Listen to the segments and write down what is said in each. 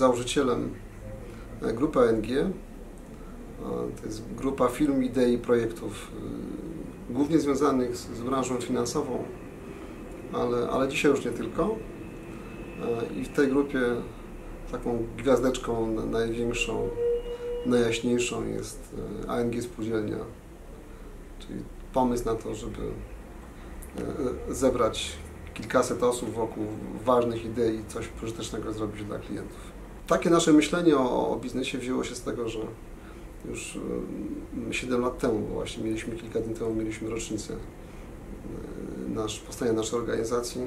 założycielem grupy ANG. To jest grupa firm, idei, projektów, głównie związanych z branżą finansową, ale dzisiaj już nie tylko. I w tej grupie taką gwiazdeczką największą, najjaśniejszą jest ANG Spółdzielnia, czyli pomysł na to, żeby zebrać kilkaset osób wokół ważnych idei i coś pożytecznego zrobić dla klientów. Takie nasze myślenie o biznesie wzięło się z tego, że już 7 lat temu, właśnie kilka dni temu mieliśmy rocznicę powstania naszej organizacji.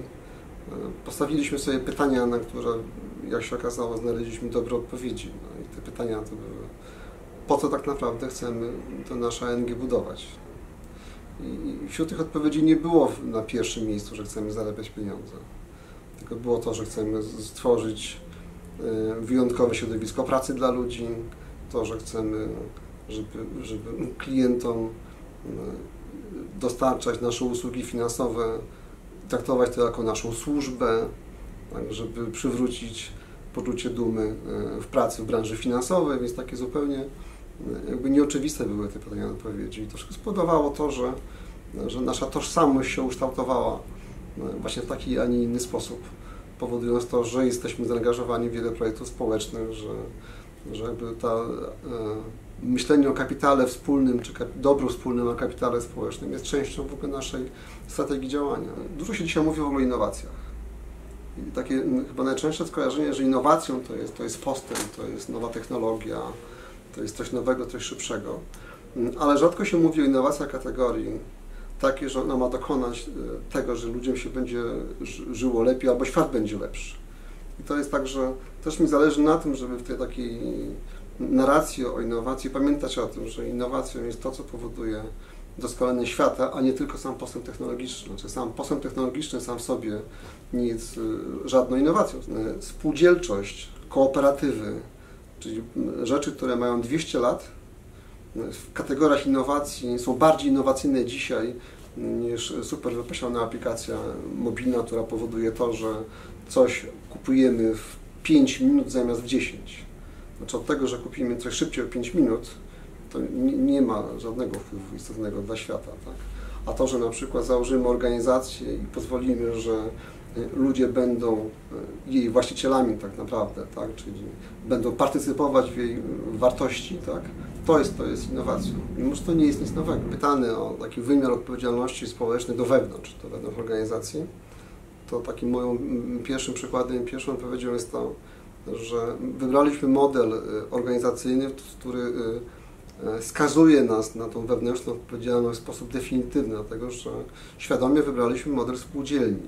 Postawiliśmy sobie pytania, na które, jak się okazało, znaleźliśmy dobre odpowiedzi. No i te pytania to były, po co tak naprawdę chcemy to nasze ANG budować. I wśród tych odpowiedzi nie było na pierwszym miejscu, że chcemy zarabiać pieniądze, tylko było to, że chcemy stworzyć wyjątkowe środowisko pracy dla ludzi, to, że chcemy, żeby klientom dostarczać nasze usługi finansowe, traktować to jako naszą służbę, tak, żeby przywrócić poczucie dumy w pracy w branży finansowej, więc takie zupełnie jakby nieoczywiste były te pytania i odpowiedzi. I to wszystko spowodowało to, że nasza tożsamość się ukształtowała właśnie w taki, a nie inny sposób, powodując to, że jesteśmy zaangażowani w wiele projektów społecznych, że jakby myślenie o kapitale wspólnym, czy dobru wspólnym, o kapitale społecznym jest częścią w ogóle naszej strategii działania. Dużo się dzisiaj mówi w ogóle o innowacjach. I takie chyba najczęstsze skojarzenie, że innowacją to jest postęp, to jest nowa technologia, to jest coś nowego, coś szybszego. Ale rzadko się mówi o innowacjach kategorii takiej, że ona ma dokonać tego, że ludziom się będzie żyło lepiej albo świat będzie lepszy. I to jest tak, że też mi zależy na tym, żeby w tej takiej narracji o innowacji pamiętać o tym, że innowacją jest to, co powoduje doskonalenie świata, a nie tylko sam postęp technologiczny. Znaczy, sam postęp technologiczny sam w sobie nie jest żadną innowacją. Spółdzielczość, kooperatywy, czyli rzeczy, które mają 200 lat, w kategoriach innowacji są bardziej innowacyjne dzisiaj niż super wypasiona aplikacja mobilna, która powoduje to, że coś kupujemy w 5 minut zamiast w 10. Znaczy od tego, że kupimy coś szybciej o 5 minut, to nie ma żadnego wpływu istotnego dla świata. Tak? A to, że na przykład założymy organizację i pozwolimy, że ludzie będą jej właścicielami tak naprawdę, tak? Czyli będą partycypować w jej wartości, tak? To jest innowacją. Mimo, że to nie jest nic nowego. Pytany o taki wymiar odpowiedzialności społecznej do wewnątrz organizacji, to takim moim pierwszym przykładem, pierwszą odpowiedzią jest to, że wybraliśmy model organizacyjny, który skazuje nas na tą wewnętrzną odpowiedzialność w sposób definitywny, dlatego że świadomie wybraliśmy model spółdzielni.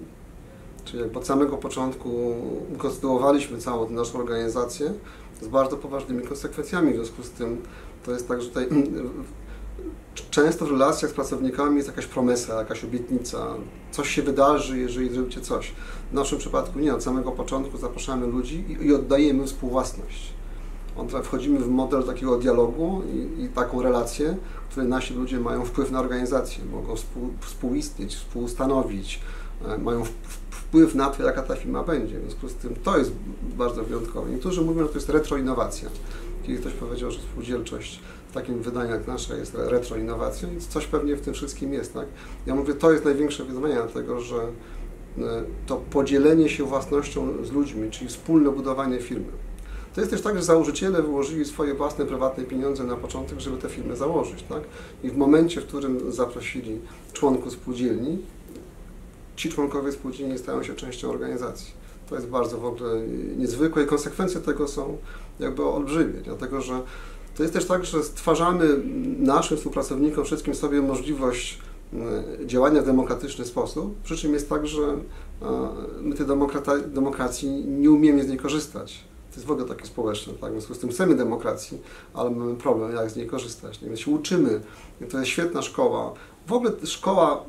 Czyli jak od samego początku konstruowaliśmy całą naszą organizację z bardzo poważnymi konsekwencjami. W związku z tym to jest tak, że tutaj często w relacjach z pracownikami jest jakaś promesa, jakaś obietnica, coś się wydarzy, jeżeli zrobicie coś. W naszym przypadku nie, od samego początku zapraszamy ludzi i oddajemy współwłasność. Wchodzimy w model takiego dialogu i taką relację, w której nasi ludzie mają wpływ na organizację, mogą współistnieć, współstanowić, mają wpływ na to, jaka ta firma będzie. W związku z tym to jest bardzo wyjątkowe. Niektórzy mówią, że to jest retroinnowacja. Kiedy ktoś powiedział, że spółdzielczość w takim wydaniu jak nasza jest retroinnowacją, więc coś pewnie w tym wszystkim jest, tak? Ja mówię, to jest największe wyzwanie, dlatego że to podzielenie się własnością z ludźmi, czyli wspólne budowanie firmy. To jest też tak, że założyciele wyłożyli swoje własne, prywatne pieniądze na początek, żeby te firmy założyć, tak? I w momencie, w którym zaprosili członków spółdzielni, ci członkowie spółdzielni stają się częścią organizacji. To jest bardzo w ogóle niezwykłe i konsekwencje tego są jakby olbrzymie, dlatego że to jest też tak, że stwarzamy naszym współpracownikom wszystkim sobie możliwość działania w demokratyczny sposób, przy czym jest tak, że my tej demokracji nie umiemy z niej korzystać. To jest w ogóle takie społeczne, tak? W związku z tym chcemy demokracji, ale mamy problem, jak z niej korzystać. Więc się uczymy, to jest świetna szkoła. W ogóle szkoła,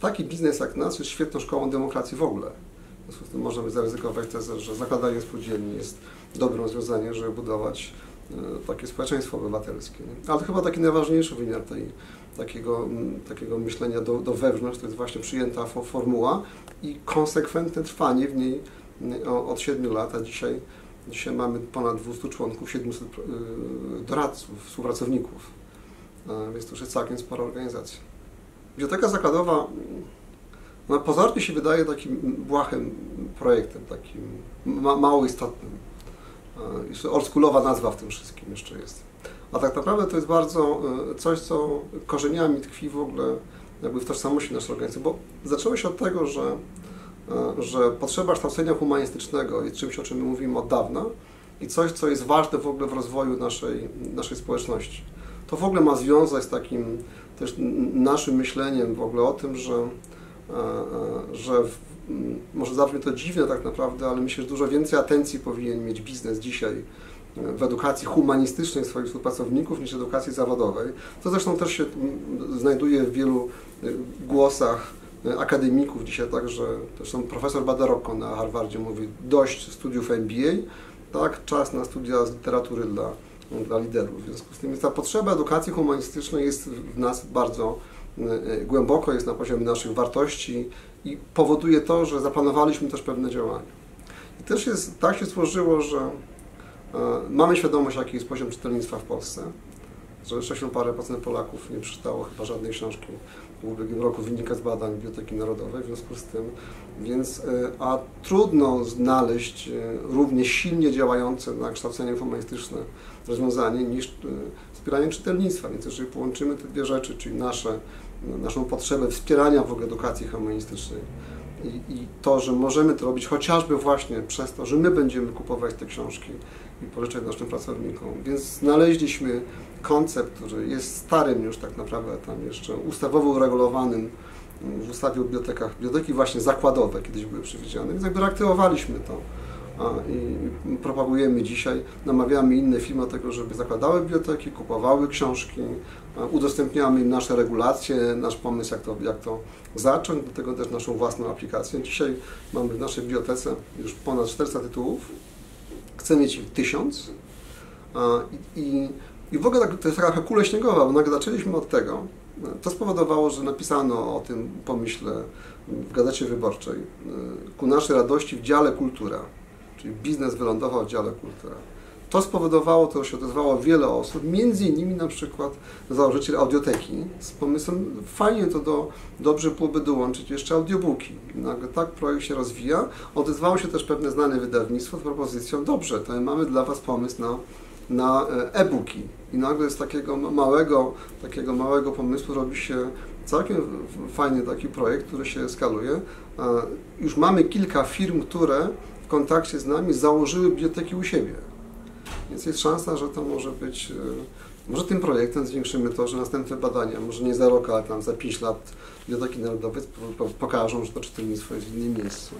taki biznes jak nasz jest świetną szkołą demokracji w ogóle. W związku z tym możemy zaryzykować tezę, że zakładanie spółdzielni jest dobrym rozwiązaniem, żeby budować takie społeczeństwo obywatelskie. Ale to chyba taki najważniejszy wymiar takiego myślenia do wewnątrz, to jest właśnie przyjęta formuła i konsekwentne trwanie w niej od 7 lat, a dzisiaj Dzisiaj mamy ponad 200 członków, 700 doradców, współpracowników. Więc to już jest całkiem spora organizacja. Biblioteka Zakładowa, ona pozornie się wydaje takim błahym projektem, takim mało istotnym. Jeszcze oldschoolowa nazwa w tym wszystkim jeszcze jest. A tak naprawdę to jest bardzo coś, co korzeniami tkwi w ogóle jakby w tożsamości naszej organizacji, bo zaczęło się od tego, że potrzeba kształcenia humanistycznego jest czymś, o czym mówimy od dawna i coś, co jest ważne w ogóle w rozwoju naszej społeczności. To w ogóle ma związek z takim też naszym myśleniem w ogóle o tym, że może zabrzmi to dziwne tak naprawdę, ale myślę, że dużo więcej atencji powinien mieć biznes dzisiaj w edukacji humanistycznej swoich współpracowników niż edukacji zawodowej. To zresztą też się znajduje w wielu głosach akademików dzisiaj, także zresztą profesor Badaroko na Harvardzie mówi dość studiów MBA, tak, czas na studia z literatury dla liderów. W związku z tym ta potrzeba edukacji humanistycznej jest w nas bardzo głęboko, jest na poziomie naszych wartości i powoduje to, że zaplanowaliśmy też pewne działania. I też jest, tak się złożyło, że mamy świadomość, jaki jest poziom czytelnictwa w Polsce, że 60% parę procent Polaków nie przeczytało chyba żadnej książki w ubiegłym roku, wynika z badań Biblioteki Narodowej, w związku z tym, więc, a trudno znaleźć równie silnie działające na kształcenie humanistyczne rozwiązanie niż wspieranie czytelnictwa, więc jeżeli połączymy te dwie rzeczy, czyli naszą potrzebę wspierania w ogóle edukacji humanistycznej, i to, że możemy to robić chociażby właśnie przez to, że my będziemy kupować te książki i pożyczać naszym pracownikom. Więc znaleźliśmy koncept, który jest starym już tak naprawdę tam jeszcze ustawowo uregulowanym w ustawie o bibliotekach. Biblioteki właśnie zakładowe kiedyś były przewidziane, więc jakby reaktywowaliśmy to i propagujemy dzisiaj. Namawiamy inne firmy do tego, żeby zakładały biblioteki, kupowały książki, udostępniamy im nasze regulacje, nasz pomysł, jak to zacząć, do tego też naszą własną aplikację. Dzisiaj mamy w naszej bibliotece już ponad 400 tytułów, chcemy mieć ich 1000 i w ogóle to jest taka kula śniegowa, bo nagle zaczęliśmy od tego. To spowodowało, że napisano o tym pomyśle w Gazecie Wyborczej, ku naszej radości w dziale kultura. Czyli biznes wylądował w dziale kultura. To spowodowało, to się odezwało wiele osób, między innymi na przykład założyciel audioteki z pomysłem, fajnie to dobrze byłoby dołączyć jeszcze audiobooki. Nagle tak projekt się rozwija. Odezwało się też pewne znane wydawnictwo z propozycją, dobrze, to mamy dla Was pomysł na e-booki. I nagle z takiego małego pomysłu robi się całkiem fajny taki projekt, który się skaluje. Już mamy kilka firm, które w kontakcie z nami założyły biblioteki u siebie. Więc jest szansa, że to może być, może tym projektem zwiększymy to, że następne badania, może nie za rok, ale tam za 5 lat Biblioteki Narodowe pokażą, że to czytelnictwo jest w innym miejscu.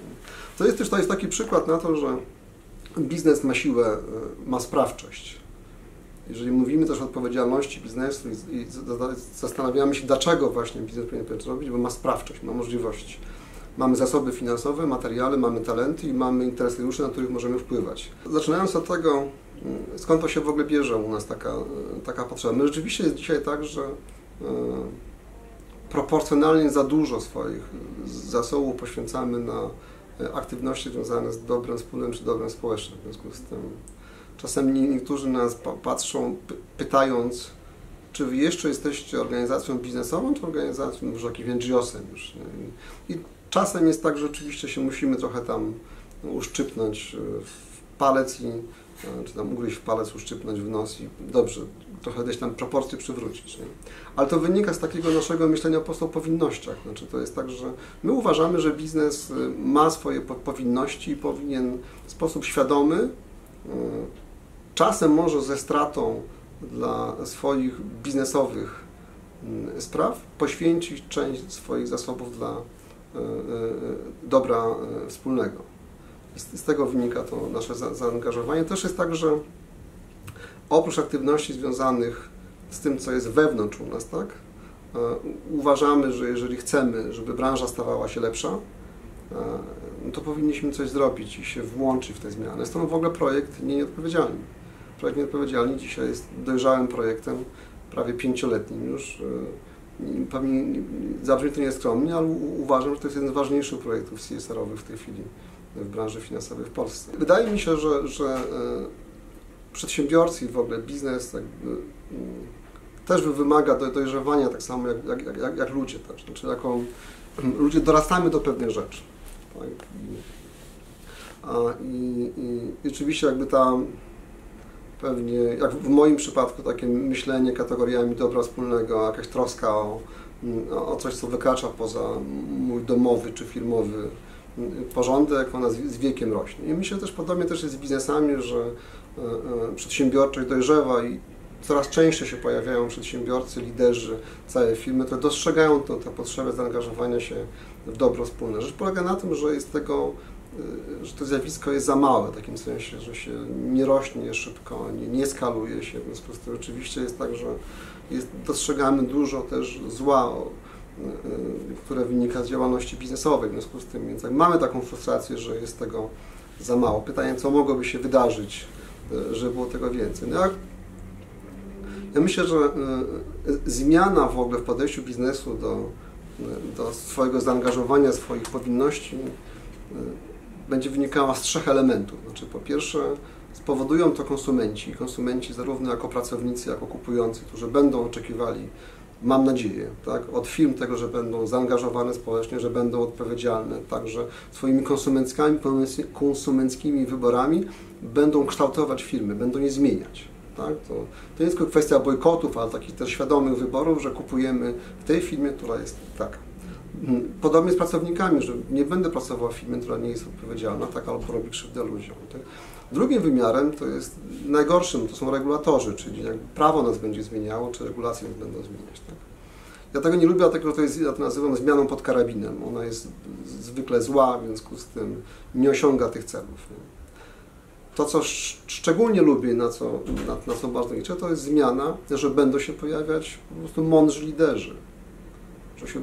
To jest też taki przykład na to, że biznes ma siłę, ma sprawczość. Jeżeli mówimy też o odpowiedzialności biznesu i zastanawiamy się, dlaczego właśnie biznes powinien to robić, bo ma sprawczość, ma możliwości. Mamy zasoby finansowe, materiały, mamy talenty i mamy interesariuszy, na których możemy wpływać. Zaczynając od tego, skąd to się w ogóle bierze u nas taka potrzeba. My rzeczywiście jest dzisiaj tak, że proporcjonalnie za dużo swoich zasobów poświęcamy na aktywności związane z dobrem wspólnym czy dobrem społecznym. W związku z tym czasem niektórzy nas patrzą, pytając, czy Wy jeszcze jesteście organizacją biznesową, czy organizacją już jakimś NGO-sem już. I czasem jest tak, że oczywiście się musimy trochę tam uszczypnąć w palec, czy tam ugryźć w palec, uszczypnąć w nos i dobrze, trochę gdzieś tam proporcje przywrócić. Nie? Ale to wynika z takiego naszego myślenia po prostu o powinnościach. Znaczy to jest tak, że my uważamy, że biznes ma swoje powinności i powinien w sposób świadomy, czasem może ze stratą dla swoich biznesowych spraw, poświęcić część swoich zasobów dla dobra wspólnego. Z tego wynika to nasze zaangażowanie. Też jest tak, że oprócz aktywności związanych z tym, co jest wewnątrz u nas, tak, uważamy, że jeżeli chcemy, żeby branża stawała się lepsza, to powinniśmy coś zrobić i się włączyć w te zmiany. Stąd w ogóle projekt Nieodpowiedzialny. Projekt Nieodpowiedzialny dzisiaj jest dojrzałym projektem, prawie 5-letnim już. Pewnie zabrzmi to nieskromnie, ale uważam, że to jest jeden z ważniejszych projektów CSR-owych w tej chwili w branży finansowej w Polsce. Wydaje mi się, że przedsiębiorcy i w ogóle biznes też wymaga dojrzewania tak samo jak ludzie też. Znaczy jaką ludzie dorastamy do pewnych rzeczy. Tak? I oczywiście jakby tam pewnie, jak w moim przypadku, takie myślenie kategoriami dobra wspólnego, jakaś troska o coś, co wykracza poza mój domowy czy firmowy porządek, ona z wiekiem rośnie. I myślę też podobnie też jest z biznesami, że przedsiębiorczość dojrzewa i coraz częściej się pojawiają przedsiębiorcy, liderzy, całe firmy, które dostrzegają tę potrzebę zaangażowania się w dobro wspólne. Rzecz polega na tym, że jest tego, że to zjawisko jest za małe w takim sensie, że się nie rośnie szybko, nie skaluje się, w związku z tym oczywiście jest tak, że dostrzegamy dużo też zła, które wynika z działalności biznesowej, w związku z tym więc mamy taką frustrację, że jest tego za mało. Pytanie, co mogłoby się wydarzyć, żeby było tego więcej. No ja myślę, że zmiana w ogóle w podejściu biznesu do swojego zaangażowania, swoich powinności będzie wynikała z trzech elementów. Znaczy, po pierwsze, spowodują to konsumenci. Konsumenci zarówno jako pracownicy, jako kupujący, którzy będą oczekiwali, mam nadzieję, tak, od firm tego, że będą zaangażowane społecznie, że będą odpowiedzialne, także swoimi konsumenckimi wyborami będą kształtować firmy, będą je zmieniać. Tak? To nie jest tylko kwestia bojkotów, ale takich też świadomych wyborów, że kupujemy w tej firmie, która jest taka. Podobnie z pracownikami, że nie będę pracował w firmie, która nie jest odpowiedzialna, tak, albo robi krzywdę ludziom. Tak? Drugim wymiarem, to jest najgorszym, to są regulatorzy, czyli jak prawo nas będzie zmieniało, czy regulacje nas będą zmieniać. Tak? Ja tego nie lubię, dlatego to jest, ja to nazywam zmianą pod karabinem. Ona jest zwykle zła, w związku z tym nie osiąga tych celów. Nie? To, co szczególnie lubię, na co bardzo liczę, to jest zmiana, że będą się pojawiać po prostu mądrzy liderzy. Że się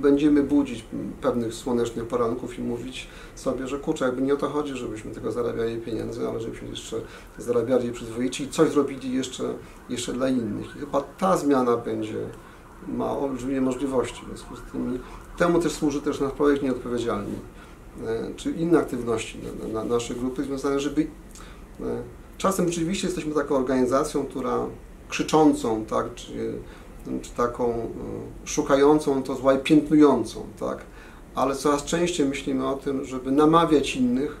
będziemy budzić pewnych słonecznych poranków i mówić sobie, że kurczę, jakby nie o to chodzi, żebyśmy tylko zarabiali pieniądze, ale żebyśmy jeszcze zarabiali przyzwoicie i coś zrobili jeszcze dla innych. I chyba ta zmiana ma olbrzymie możliwości. W związku z tym temu też służy też nasz projekt Nieodpowiedzialny, czy inne aktywności na naszej grupy związane, żeby... Czasem rzeczywiście jesteśmy taką organizacją, która krzyczącą, tak, czy taką szukającą to zła i piętnującą, tak? Ale coraz częściej myślimy o tym, żeby namawiać innych,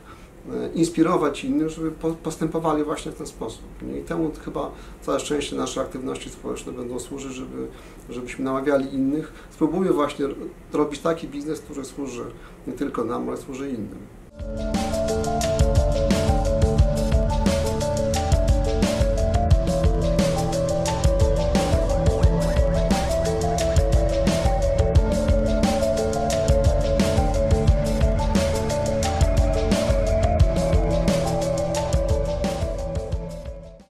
inspirować innych, żeby postępowali właśnie w ten sposób. I temu chyba coraz częściej nasze aktywności społeczne będą służyć, żebyśmy namawiali innych. Spróbujmy właśnie robić taki biznes, który służy nie tylko nam, ale służy innym.